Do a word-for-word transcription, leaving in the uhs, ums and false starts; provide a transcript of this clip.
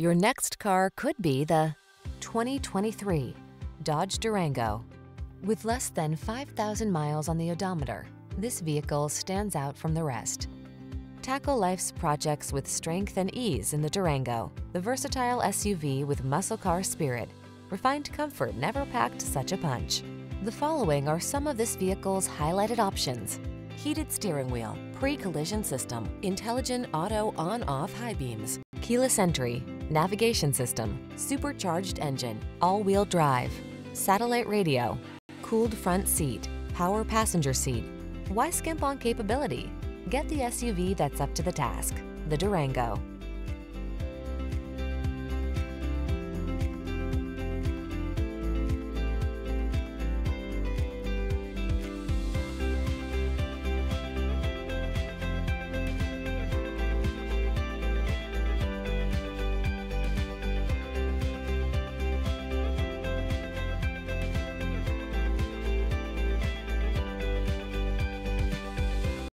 Your next car could be the twenty twenty-three Dodge Durango. With less than five thousand miles on the odometer, this vehicle stands out from the rest. Tackle life's projects with strength and ease in the Durango, the versatile S U V with muscle car spirit. Refined comfort never packed such a punch. The following are some of this vehicle's highlighted options: heated steering wheel, pre-collision system, intelligent auto on-off high beams, keyless entry, navigation system, supercharged engine, all-wheel drive, satellite radio, cooled front seat, power passenger seat. Why skimp on capability? Get the S U V that's up to the task, the Durango.